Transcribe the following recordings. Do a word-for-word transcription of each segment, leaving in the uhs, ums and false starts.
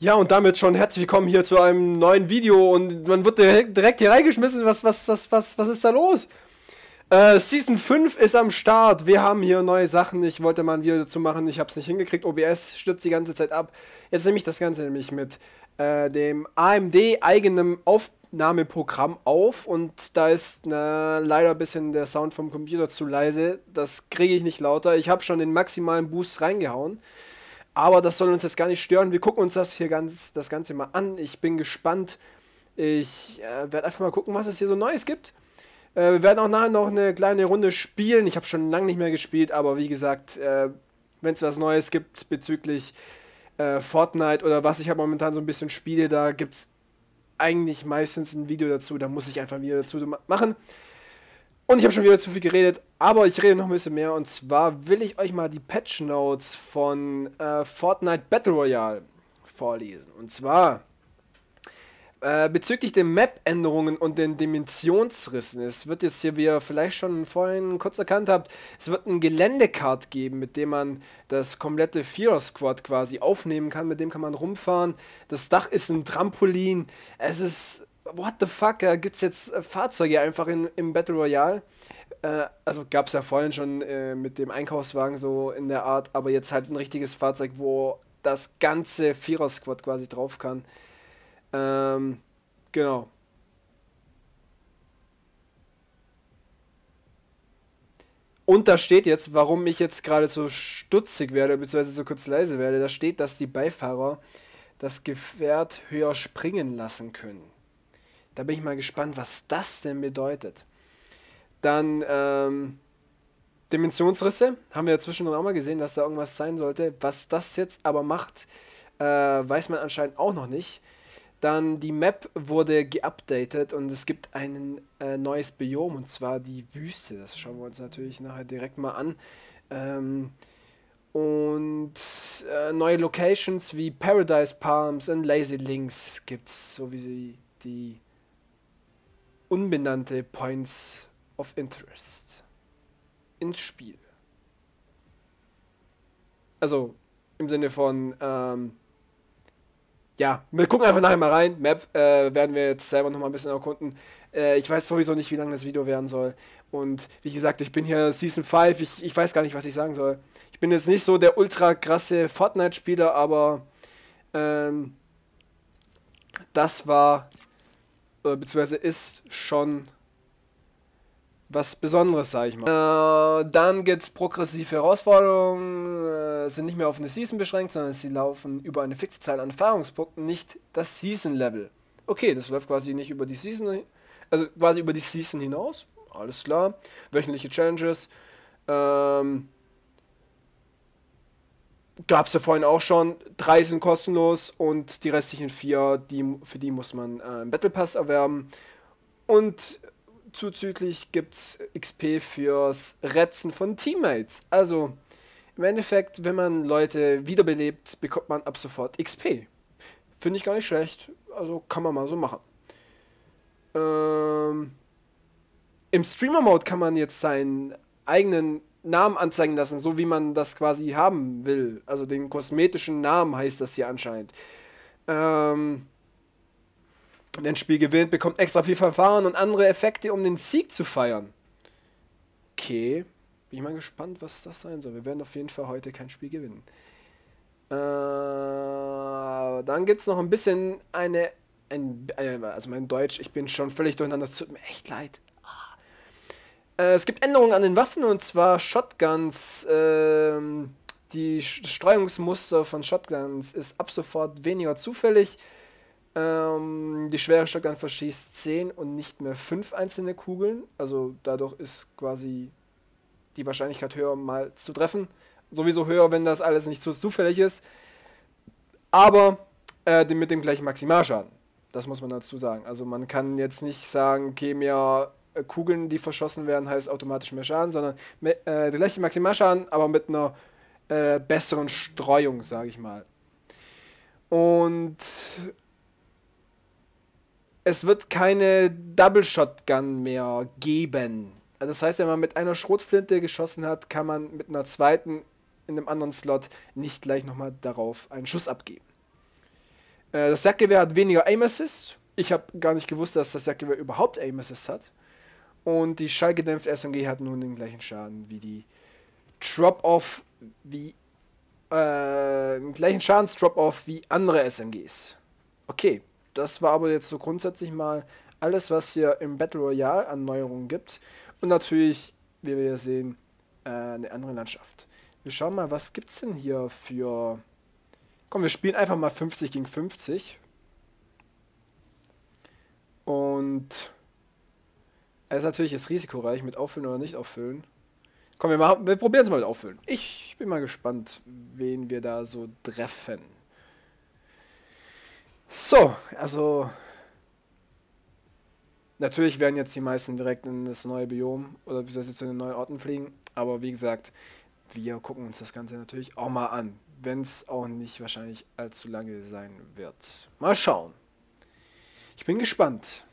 Ja, und damit schon herzlich willkommen hier zu einem neuen Video und man wird direkt hier reingeschmissen. Was, was, was, was, was ist da los? Äh, Season fünf ist am Start. Wir haben hier neue Sachen. Ich wollte mal ein Video dazu machen. Ich habe es nicht hingekriegt. O B S stürzt die ganze Zeit ab. Jetzt nehme ich das Ganze nämlich mit äh, dem A M D eigenem Aufnahmeprogramm auf und da ist na, leider ein bisschen der Sound vom Computer zu leise. Das kriege ich nicht lauter. Ich habe schon den maximalen Boost reingehauen. Aber das soll uns jetzt gar nicht stören. Wir gucken uns das hier ganz, das Ganze mal an. Ich bin gespannt. Ich äh, werde einfach mal gucken, was es hier so Neues gibt. Äh, wir werden auch nachher noch eine kleine Runde spielen. Ich habe schon lange nicht mehr gespielt, aber wie gesagt, äh, wenn es was Neues gibt bezüglich äh, Fortnite oder was ich halt momentan so ein bisschen spiele, da gibt es eigentlich meistens ein Video dazu. Da muss ich einfach ein Video dazu machen. Und ich habe schon wieder zu viel geredet, aber ich rede noch ein bisschen mehr. Und zwar will ich euch mal die Patch Notes von äh, Fortnite Battle Royale vorlesen. Und zwar äh, bezüglich den Map-Änderungen und den Dimensionsrissen. Es wird jetzt hier, wie ihr vielleicht schon vorhin kurz erkannt habt, es wird ein Geländekart geben, mit dem man das komplette Vierer-Squad quasi aufnehmen kann. Mit dem kann man rumfahren. Das Dach ist ein Trampolin. Es ist... What the fuck, da gibt es jetzt Fahrzeuge einfach in, im Battle Royale. Äh, also gab es ja vorhin schon äh, mit dem Einkaufswagen so in der Art, aber jetzt halt ein richtiges Fahrzeug, wo das ganze Vierer-Squad quasi drauf kann. Ähm, genau. Und da steht jetzt, warum ich jetzt gerade so stutzig werde, beziehungsweise so kurz leise werde, da steht, dass die Beifahrer das Gefährt höher springen lassen können. Da bin ich mal gespannt, was das denn bedeutet. Dann, ähm, Dimensionsrisse. Haben wir ja zwischendrin auch mal gesehen, dass da irgendwas sein sollte. Was das jetzt aber macht, äh, weiß man anscheinend auch noch nicht. Dann, die Map wurde geupdatet und es gibt ein äh, neues Biom, und zwar die Wüste. Das schauen wir uns natürlich nachher direkt mal an. Ähm, und äh, neue Locations wie Paradise Palms und Lazy Links gibt's, so wie sie die unbenannte Points of Interest ins Spiel. Also im Sinne von, ähm, ja, wir gucken einfach nachher mal rein. Map äh, werden wir jetzt selber nochmal ein bisschen erkunden. Äh, ich weiß sowieso nicht, wie lange das Video werden soll. Und wie gesagt, ich bin hier Season fünf, ich, ich weiß gar nicht, was ich sagen soll. Ich bin jetzt nicht so der ultra krasse Fortnite-Spieler, aber ähm, das war... beziehungsweise ist schon was Besonderes, sag ich mal. Äh, dann gibt es progressive Herausforderungen, äh, sind nicht mehr auf eine Season beschränkt, sondern sie laufen über eine fixe Zahl an Erfahrungspunkten, nicht das Season-Level. Okay, das läuft quasi nicht über die Season, also quasi über die Season hinaus, alles klar. Wöchentliche Challenges, ähm, gab es ja vorhin auch schon, drei sind kostenlos und die restlichen vier, die, für die muss man äh, einen Battle Pass erwerben. Und zuzüglich gibt es X P fürs Retzen von Teammates. Also im Endeffekt, wenn man Leute wiederbelebt, bekommt man ab sofort X P. Finde ich gar nicht schlecht, also kann man mal so machen. Ähm, im Streamer-Mode kann man jetzt seinen eigenen Namen anzeigen lassen, so wie man das quasi haben will. Also den kosmetischen Namen heißt das hier anscheinend. Ähm, wenn ein Spiel gewinnt, bekommt extra viel Verfahren und andere Effekte, um den Sieg zu feiern. Okay, bin ich mal gespannt, was das sein soll. Wir werden auf jeden Fall heute kein Spiel gewinnen. Äh, dann gibt es noch ein bisschen eine... Ein, also mein Deutsch, ich bin schon völlig durcheinander, es tut mir echt leid. Es gibt Änderungen an den Waffen, und zwar Shotguns. Ähm, die Streuungsmuster von Shotguns ist ab sofort weniger zufällig. Ähm, die schwere Shotgun verschießt zehn und nicht mehr fünf einzelne Kugeln. Also dadurch ist quasi die Wahrscheinlichkeit höher, mal zu treffen. Sowieso höher, wenn das alles nicht so zufällig ist. Aber äh, mit dem gleichen Maximalschaden. Das muss man dazu sagen. Also man kann jetzt nicht sagen, okay, mir... Kugeln, die verschossen werden, heißt automatisch mehr Schaden, sondern mit, äh, der gleiche Maximalschaden, aber mit einer äh, besseren Streuung, sage ich mal. Und es wird keine Double Shotgun mehr geben. Das heißt, wenn man mit einer Schrotflinte geschossen hat, kann man mit einer zweiten in einem anderen Slot nicht gleich nochmal darauf einen Schuss abgeben. Äh, das Jagdgewehr hat weniger Aim Assist. Ich habe gar nicht gewusst, dass das Jagdgewehr überhaupt Aim Assist hat. Und die schallgedämpfte S M G hat nun den gleichen Schaden wie die Drop-Off, wie äh, den gleichen Schadens-Drop-Off wie andere S M Gs. Okay, das war aber jetzt so grundsätzlich mal alles, was hier im Battle Royale an Neuerungen gibt. Und natürlich, wie wir hier sehen, äh, eine andere Landschaft. Wir schauen mal, was gibt's denn hier für... Komm, wir spielen einfach mal fünfzig gegen fünfzig. Und... Es ist natürlich jetzt risikoreich mit Auffüllen oder nicht Auffüllen. Komm, wir, machen, wir probieren es mal mit Auffüllen. Ich bin mal gespannt, wen wir da so treffen. So, also... Natürlich werden jetzt die meisten direkt in das neue Biom oder bis jetzt zu den neuen Orten fliegen. Aber wie gesagt, wir gucken uns das Ganze natürlich auch mal an. Wenn es auch nicht wahrscheinlich allzu lange sein wird. Mal schauen. Ich bin gespannt.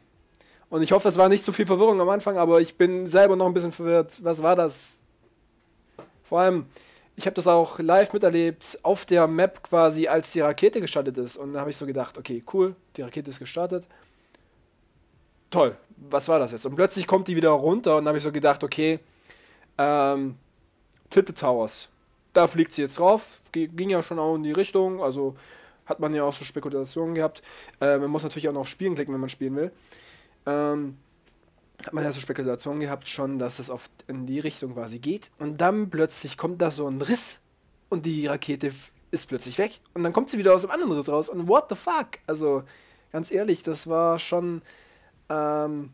Und ich hoffe, es war nicht so viel Verwirrung am Anfang, aber ich bin selber noch ein bisschen verwirrt. Was war das? Vor allem, ich habe das auch live miterlebt, auf der Map quasi, als die Rakete gestartet ist. Und da habe ich so gedacht, okay, cool, die Rakete ist gestartet. Toll, was war das jetzt? Und plötzlich kommt die wieder runter und da habe ich so gedacht, okay, ähm, Tilted Towers, da fliegt sie jetzt drauf. Ging ja schon auch in die Richtung, also hat man ja auch so Spekulationen gehabt. Äh, man muss natürlich auch noch auf Spielen klicken, wenn man spielen will. Ähm, hat man ja so Spekulationen gehabt schon, dass es oft in die Richtung quasi geht und dann plötzlich kommt da so ein Riss und die Rakete ist plötzlich weg und dann kommt sie wieder aus dem anderen Riss raus und what the fuck? Also ganz ehrlich, das war schon ähm,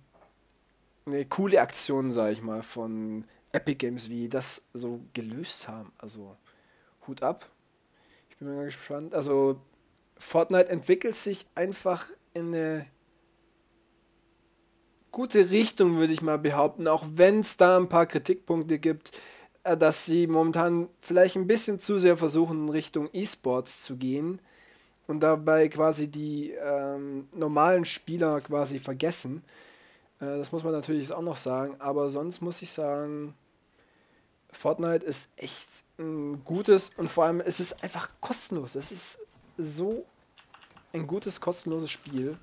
eine coole Aktion, sag ich mal, von Epic Games, wie das so gelöst haben. Also Hut ab. Ich bin mal gespannt. Also Fortnite entwickelt sich einfach in eine gute Richtung, würde ich mal behaupten, auch wenn es da ein paar Kritikpunkte gibt, dass sie momentan vielleicht ein bisschen zu sehr versuchen, in Richtung E-Sports zu gehen und dabei quasi die ähm, normalen Spieler quasi vergessen. Äh, das muss man natürlich auch noch sagen, aber sonst muss ich sagen, Fortnite ist echt ein gutes und vor allem es ist einfach kostenlos. Es ist so ein gutes, kostenloses Spiel.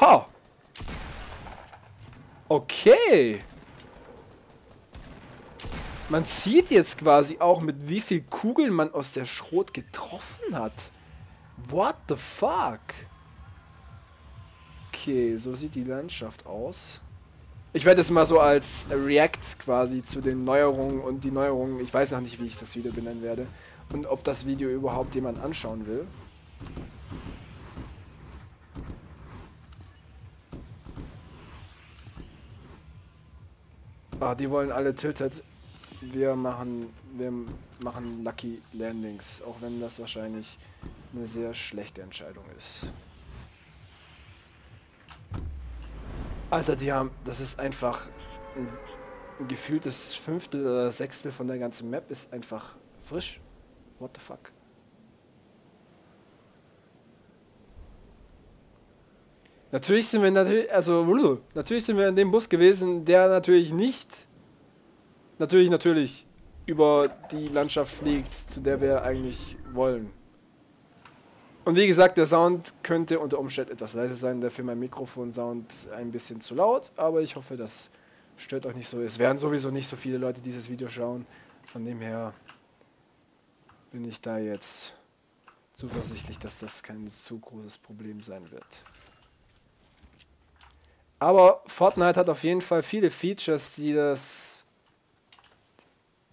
Ha! Okay! Man sieht jetzt quasi auch, mit wie viel Kugeln man aus der Schrot getroffen hat. What the fuck? Okay, so sieht die Landschaft aus. Ich werde es mal so als React quasi zu den Neuerungen und die Neuerungen. Ich weiß noch nicht, wie ich das Video benennen werde. Und ob das Video überhaupt jemand anschauen will. Ah, die wollen alle Tilted. Wir machen, wir machen Lucky Landings, auch wenn das wahrscheinlich eine sehr schlechte Entscheidung ist. Alter, die haben, das ist einfach ein, ein gefühltes Fünftel oder Sechstel von der ganzen Map ist einfach frisch. What the fuck? Natürlich sind wir natürlich, also natürlich sind wir in dem Bus gewesen, der natürlich nicht, natürlich, natürlich über die Landschaft fliegt, zu der wir eigentlich wollen. Und wie gesagt, der Sound könnte unter Umständen etwas leiser sein, dafür mein Mikrofon-Sound ein bisschen zu laut, aber ich hoffe, das stört euch nicht so. Es werden sowieso nicht so viele Leute dieses Video schauen, von dem her bin ich da jetzt zuversichtlich, dass das kein zu großes Problem sein wird. Aber Fortnite hat auf jeden Fall viele Features, die das,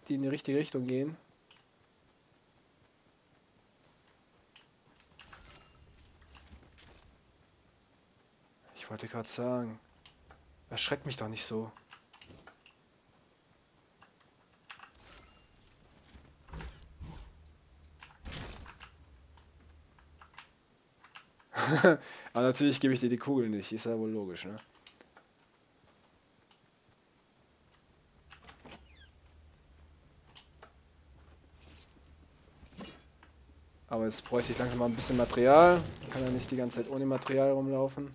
die in die richtige Richtung gehen. Ich wollte gerade sagen, erschreckt mich doch nicht so. Aber natürlich gebe ich dir die Kugel nicht, ist ja wohl logisch, ne? Aber jetzt bräuchte ich langsam mal ein bisschen Material. Ich kann ja nicht die ganze Zeit ohne Material rumlaufen.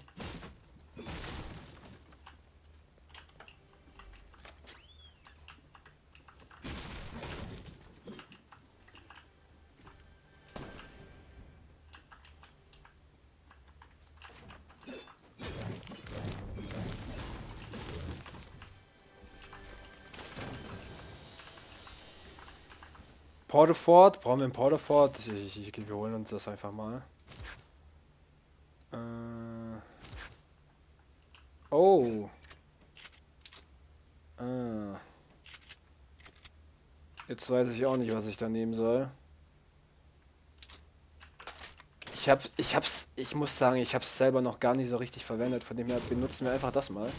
Portefort? Brauchen wir ein Portefort? Ich, ich, ich, wir holen uns das einfach mal. Äh. Oh. Ah. Jetzt weiß ich auch nicht, was ich da nehmen soll. Ich hab, ich hab's, ich muss sagen, ich hab's selber noch gar nicht so richtig verwendet. Von dem her benutzen wir einfach das mal.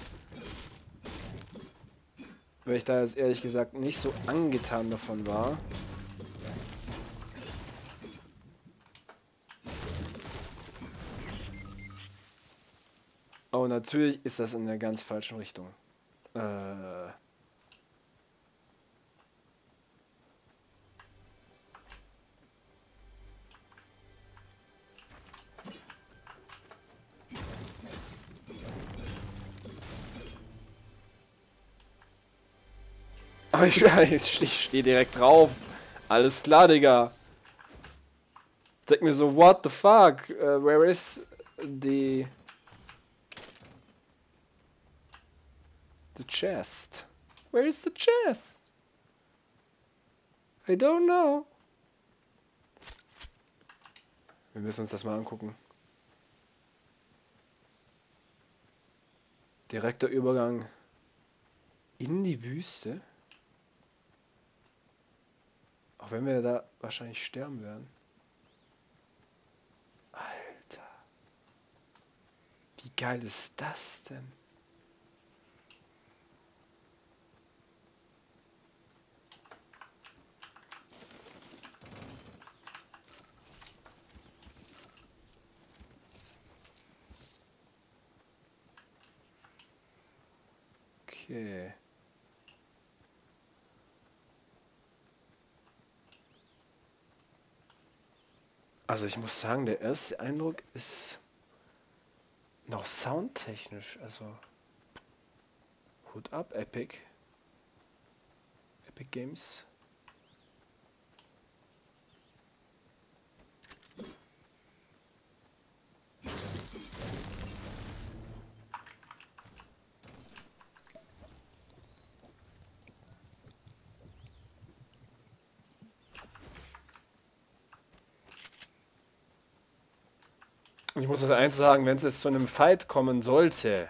Weil ich da jetzt ehrlich gesagt nicht so angetan davon war. Oh, natürlich ist das in der ganz falschen Richtung. Äh. Oh, ich, ich stehe direkt drauf. Alles klar, Digga. Ich denke mir so, what the fuck? Uh, where is the... The chest. Where is the chest? I don't know. Wir müssen uns das mal angucken. Direkter Übergang in die Wüste. Auch wenn wir da wahrscheinlich sterben werden. Alter. Wie geil ist das denn? Okay. Also ich muss sagen, der erste Eindruck ist noch soundtechnisch, also Hut ab, Epic. Epic Games. Ich muss das eins sagen, wenn es jetzt zu einem Fight kommen sollte.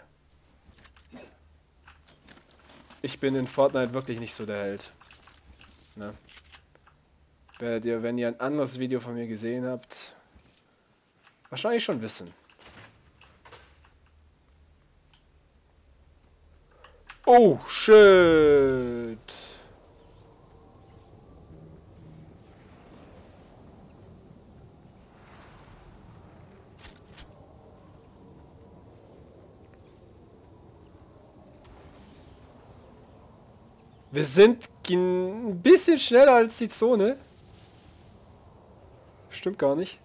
Ich bin in Fortnite wirklich nicht so der Held. Ne? Werdet ihr, wenn ihr ein anderes Video von mir gesehen habt, wahrscheinlich schon wissen. Oh, shit! Wir sind ein bisschen schneller als die Zone. Stimmt gar nicht.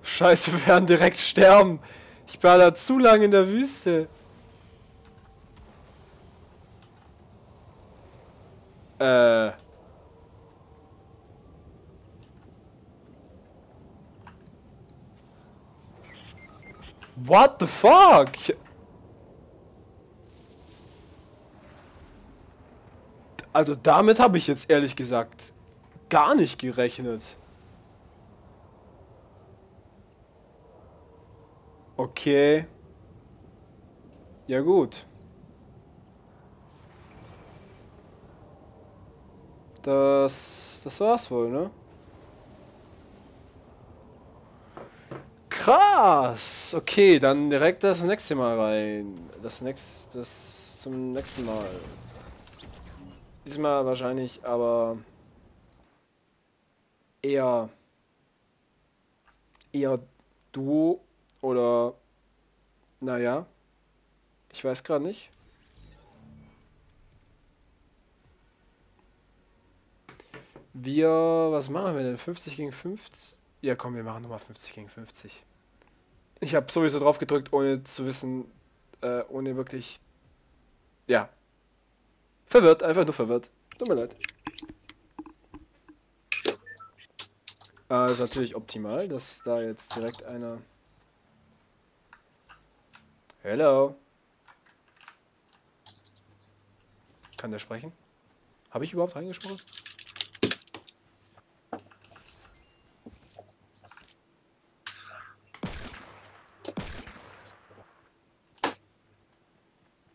Scheiße, wir werden direkt sterben. Ich war da zu lange in der Wüste. Äh... What the fuck? Also damit habe ich jetzt ehrlich gesagt gar nicht gerechnet. Okay. Ja gut. Das, das war's wohl, ne? Krass! Okay, dann direkt das nächste Mal rein. Das nächste, das zum nächsten Mal. Diesmal wahrscheinlich, aber eher eher Duo oder Naja. Ich weiß gerade nicht. Wir... Was machen wir denn? fünfzig gegen fünfzig? Ja komm, wir machen nochmal fünfzig gegen fünfzig. Ich habe sowieso drauf gedrückt, ohne zu wissen... Äh, ohne wirklich... Ja. Verwirrt, einfach nur verwirrt. Tut mir leid. Äh, ist natürlich optimal, dass da jetzt direkt einer... Hello. Kann der sprechen? Habe ich überhaupt reingesprochen?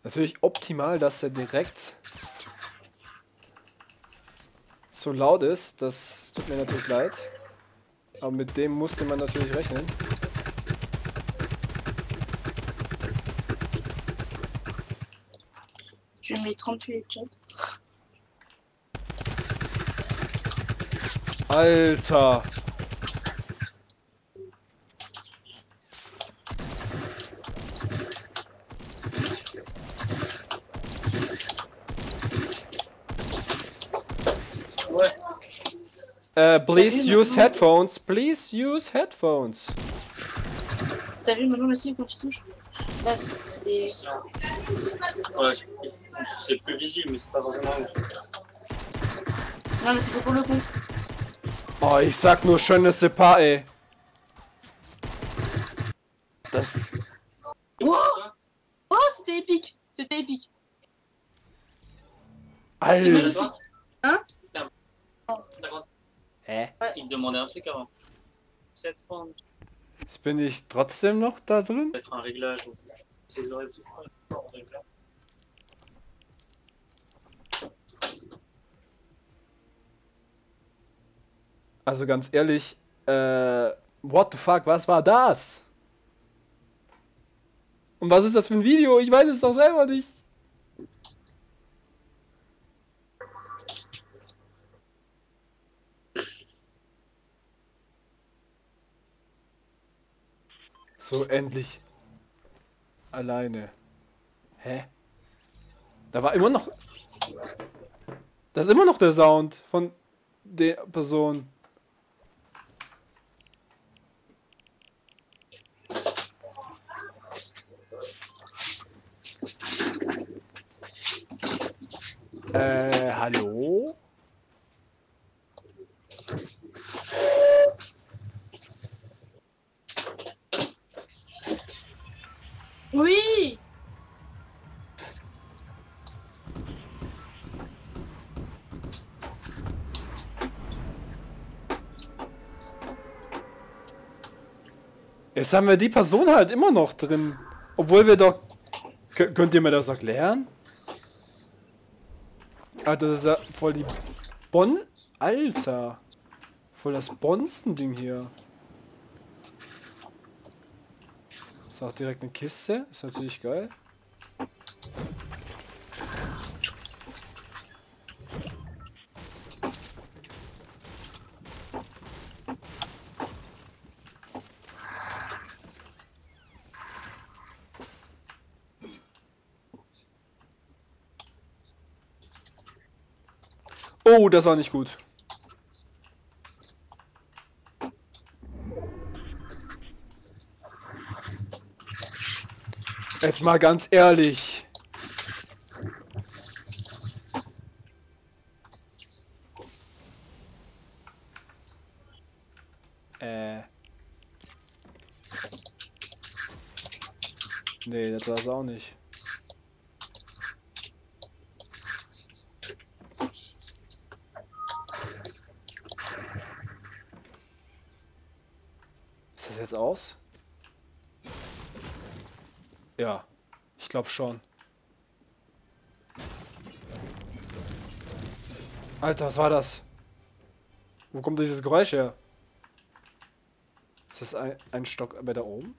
Natürlich optimal, dass er direkt so laut ist. Das tut mir natürlich leid. Aber mit dem musste man natürlich rechnen. Je mets trente-huit. Alter! Uh, please use headphones. Please use headphones. T'as vu maintenant le cible quand tu touches? Là, c'est des... Ouais, c'est plus visible, mais c'est pas forcément... Non, mais c'est pas pour le coup. Oh, ich sag nur schöne Sepa, ey. Das... Wow! Oh, c'était épique. C'était épique. C'était magnifique. Hein? C'était un... Hä? Ich demande ein Trick, aber... Jetzt bin ich trotzdem noch da drin? Also ganz ehrlich, äh... what the fuck, was war das? Und was ist das für ein Video? Ich weiß es doch selber nicht! So, endlich. Alleine. Hä? Da war immer noch... Das ist immer noch der Sound von der Person. Äh, hallo? Oui. Jetzt haben wir die Person halt immer noch drin. Obwohl wir doch... K- könnt ihr mir das erklären? Alter, das ist ja voll die... Bon... Alter. Voll das Bonzen-Ding hier. Ist auch direkt eine Kiste, ist natürlich geil. Oh, das war nicht gut. Jetzt mal ganz ehrlich. Äh. Nee, das war's auch nicht. Ist das jetzt aus? Ja, ich glaube schon. Alter, was war das? Wo kommt dieses Geräusch her? Ist das ein, ein Stock bei da oben?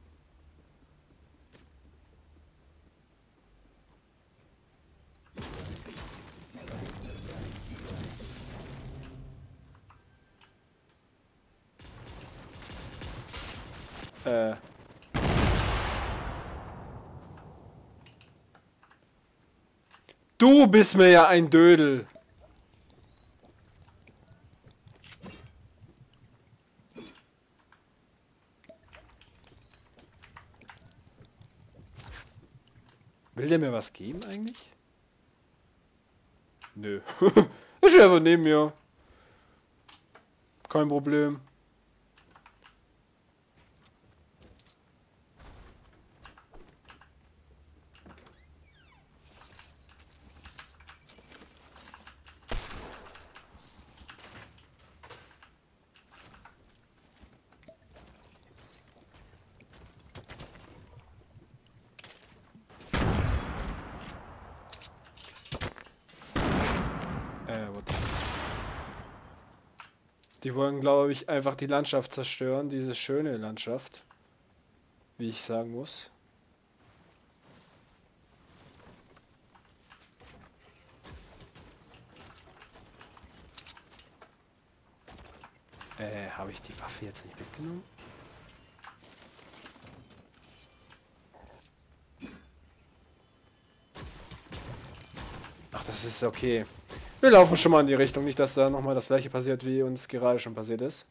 Äh... Du bist mir ja ein Dödel. Will der mir was geben eigentlich? Nö. Ist einfach neben mir. Kein Problem. Die wollen, glaube ich, einfach die Landschaft zerstören, diese schöne Landschaft, wie ich sagen muss. Äh, habe ich die Waffe jetzt nicht mitgenommen? Ach, das ist okay. Wir laufen schon mal in die Richtung, nicht dass da nochmal das gleiche passiert, wie uns gerade schon passiert ist.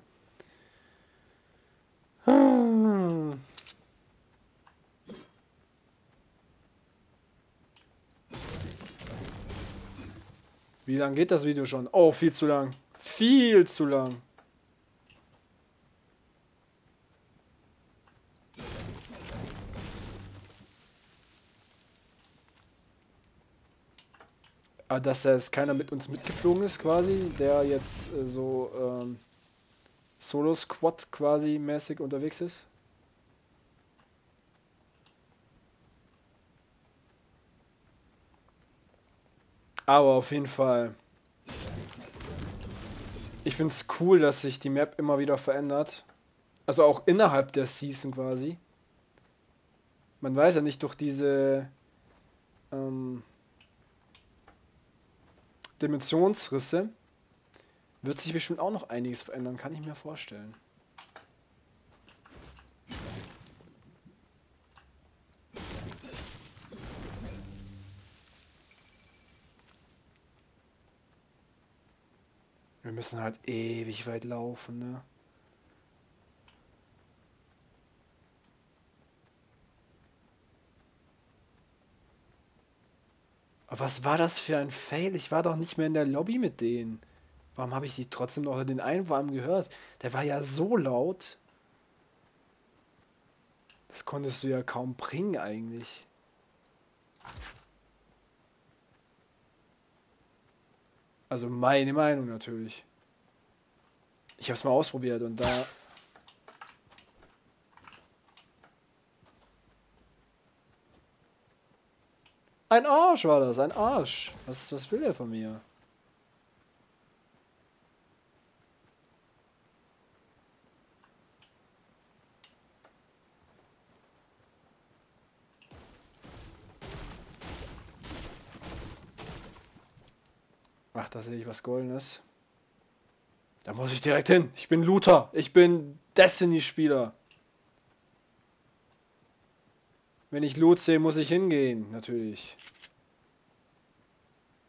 Wie lang geht das Video schon? Oh, viel zu lang. Viel zu lang. Dass jetzt keiner mit uns mitgeflogen ist quasi, der jetzt äh, so ähm, Solo-Squad quasi mäßig unterwegs ist. Aber auf jeden Fall, ich finde es cool, dass sich die Map immer wieder verändert. Also auch innerhalb der Season quasi. Man weiß ja nicht durch diese ähm, Dimensionsrisse wird sich bestimmt auch noch einiges verändern, kann ich mir vorstellen. Wir müssen halt ewig weit laufen, ne? Was war das für ein Fail? Ich war doch nicht mehr in der Lobby mit denen. Warum habe ich die trotzdem noch den Einwurm gehört? Der war ja so laut. Das konntest du ja kaum bringen eigentlich. Also meine Meinung natürlich. Ich habe es mal ausprobiert und da... Ein Arsch war das, ein Arsch. Was, was will der von mir? Ach, da sehe ich was Goldenes. Da muss ich direkt hin. Ich bin Looter. Ich bin Destiny-Spieler. Wenn ich Loot sehe, muss ich hingehen, natürlich.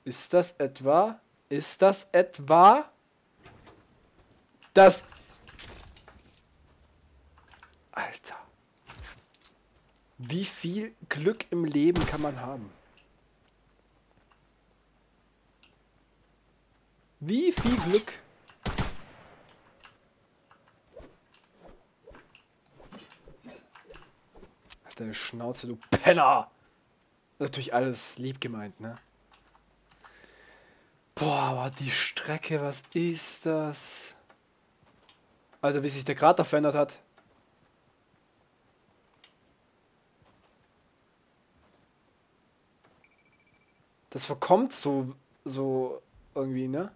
Ist das etwa? Ist das etwa? Das... Alter. Wie viel Glück im Leben kann man haben? Wie viel Glück... Deine Schnauze, du Penner! Natürlich alles lieb gemeint, ne? Boah, aber die Strecke, was ist das? Alter, wie sich der Krater verändert hat. Das verkommt so, so irgendwie, ne?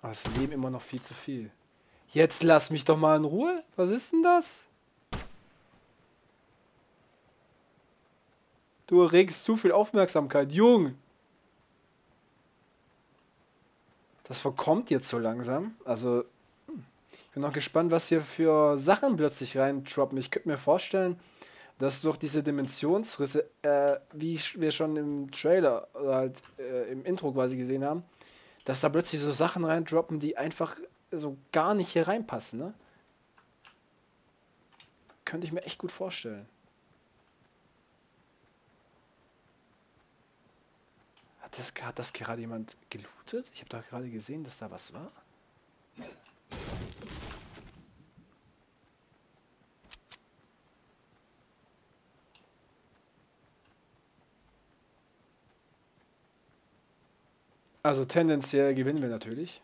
Aber es leben immer noch viel zu viel. Jetzt lass mich doch mal in Ruhe. Was ist denn das? Du erregst zu viel Aufmerksamkeit. Jung! Das verkommt jetzt so langsam. Also, ich bin noch gespannt, was hier für Sachen plötzlich rein droppen. Ich könnte mir vorstellen, dass durch diese Dimensionsrisse, äh, wie wir schon im Trailer oder halt äh, im Intro quasi gesehen haben, dass da plötzlich so Sachen reindroppen, die einfach so gar nicht hier reinpassen, ne? Könnte ich mir echt gut vorstellen. Hat das, hat das gerade jemand gelootet? Ich habe doch gerade gesehen, dass da was war. Also tendenziell gewinnen wir natürlich.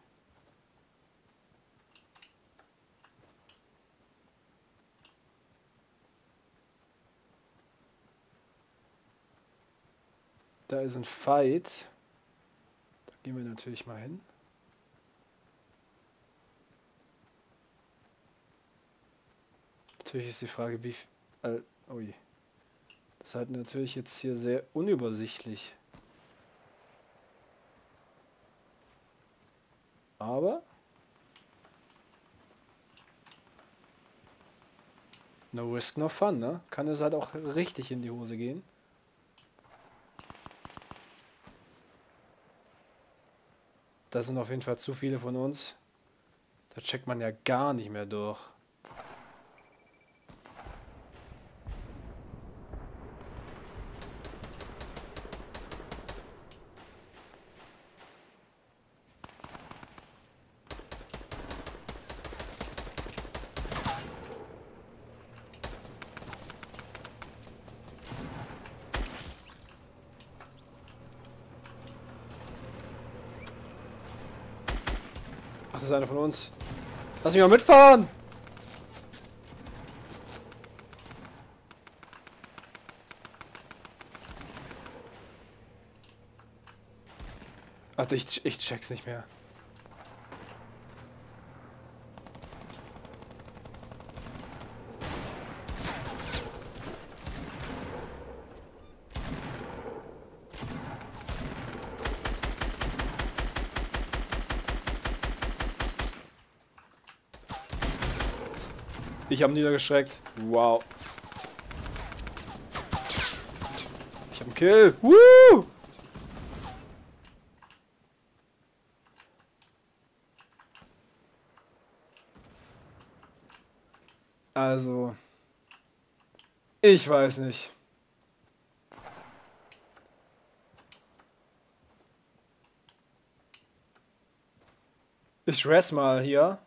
Da ist ein Fight. Da gehen wir natürlich mal hin. Natürlich ist die Frage, wie... Äh, ui. Das ist halt natürlich jetzt hier sehr unübersichtlich. Aber no risk, no fun, ne? Kann es halt auch richtig in die Hose gehen. Da sind auf jeden Fall zu viele von uns. Da checkt man ja gar nicht mehr durch. Das ist einer von uns. Lass mich mal mitfahren! Also ich, ich check's nicht mehr. Ich habe niedergeschreckt. Wow. Ich habe einen Kill. Woo! Also, ich weiß nicht. Ich rest mal hier.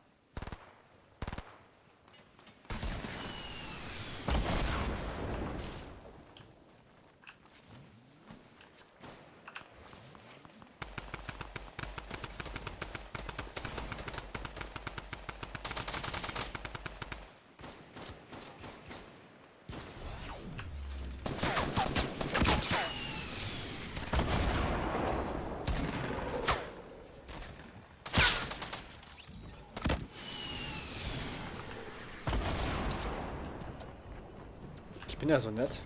Ich bin ja so nett.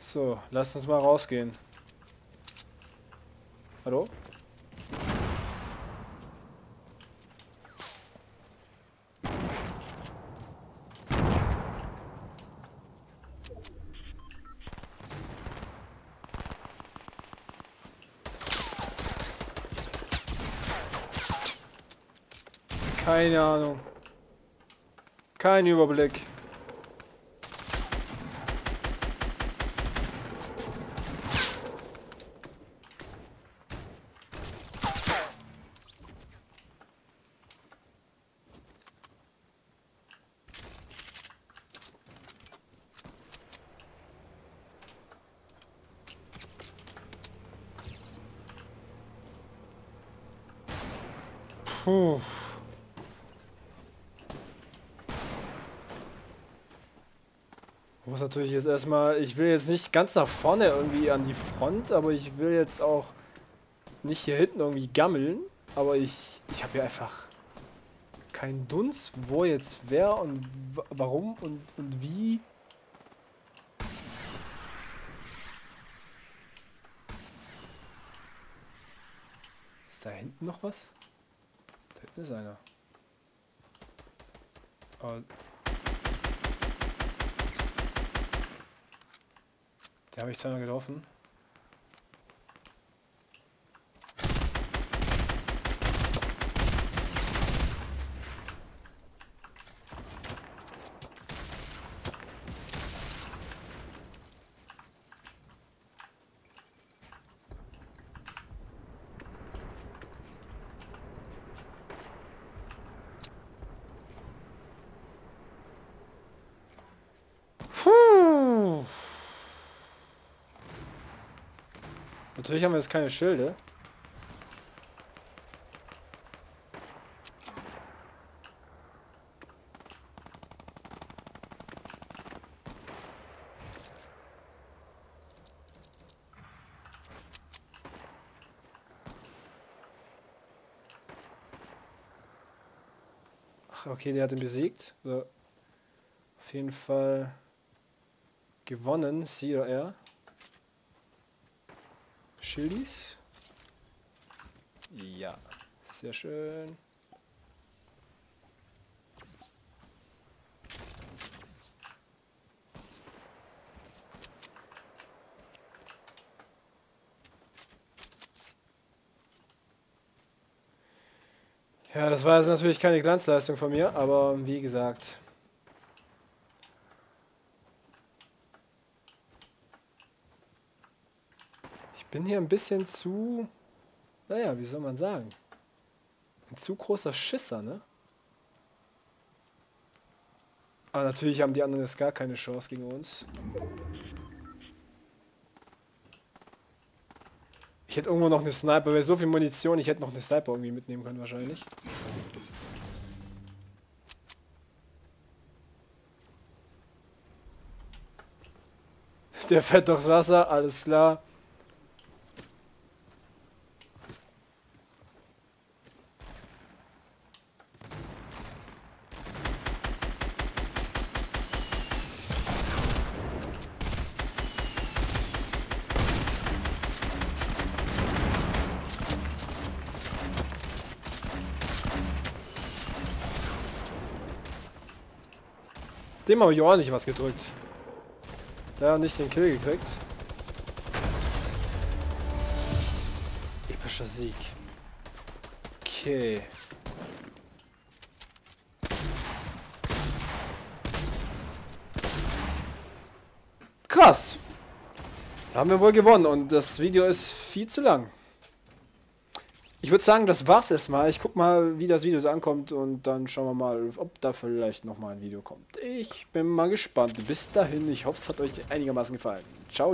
So, lasst uns mal rausgehen. Hallo? Keine Ahnung. Kein Überblick. Puh. Muss natürlich jetzt erstmal, ich will jetzt nicht ganz nach vorne irgendwie an die Front, aber ich will jetzt auch nicht hier hinten irgendwie gammeln, aber ich, ich habe hier einfach keinen Dunst, wo jetzt wer und warum und, und wie. Ist da hinten noch was? Da hinten ist einer. Aber der habe ich zweimal gelaufen. Natürlich haben wir jetzt keine Schilde. Ach, okay, der hat ihn besiegt. So. Auf jeden Fall gewonnen, sie oder er. Schildis. Ja, sehr schön. Ja, das war jetzt natürlich keine Glanzleistung von mir, aber wie gesagt. Bin hier ein bisschen zu, naja, wie soll man sagen, ein zu großer Schisser, ne? Aber natürlich haben die anderen jetzt gar keine Chance gegen uns. Ich hätte irgendwo noch eine Sniper, weil so viel Munition, ich hätte noch eine Sniper irgendwie mitnehmen können wahrscheinlich. Der fährt durchs Wasser, alles klar. Dem habe ich auch nicht was gedrückt. Ja, nicht den Kill gekriegt. Epischer Sieg. Okay. Krass. Da haben wir wohl gewonnen und das Video ist viel zu lang. Ich würde sagen, das war's erstmal. Ich guck mal, wie das Video so ankommt und dann schauen wir mal, ob da vielleicht nochmal ein Video kommt. Ich bin mal gespannt. Bis dahin, ich hoffe, es hat euch einigermaßen gefallen. Ciao!